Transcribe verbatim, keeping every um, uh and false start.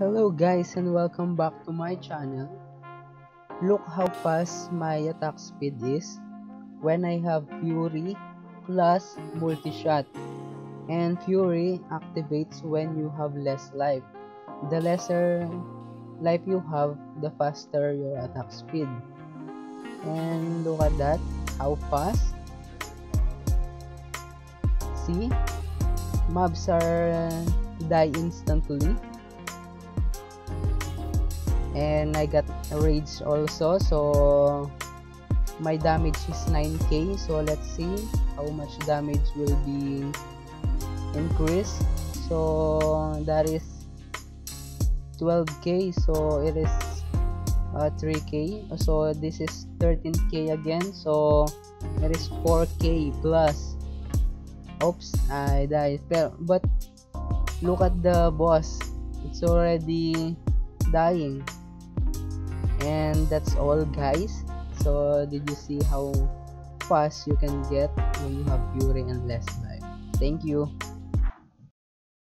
Hello guys and welcome back to my channel. Look how fast my attack speed is when I have Fury plus multi-shot, and Fury activates when you have less life. The lesser life you have, the faster your attack speed. And look at that, how fast. See, mobs are uh, die instantly. And I got rage also, so my damage is nine K, so let's see how much damage will be increased. So that is twelve K, so it is uh, three K, so this is thirteen K again, so it is four K plus. Oops, I died, but look at the boss, it's already dying. And that's all guys. So did you see how fast you can get when you have Fury and less life? Thank you.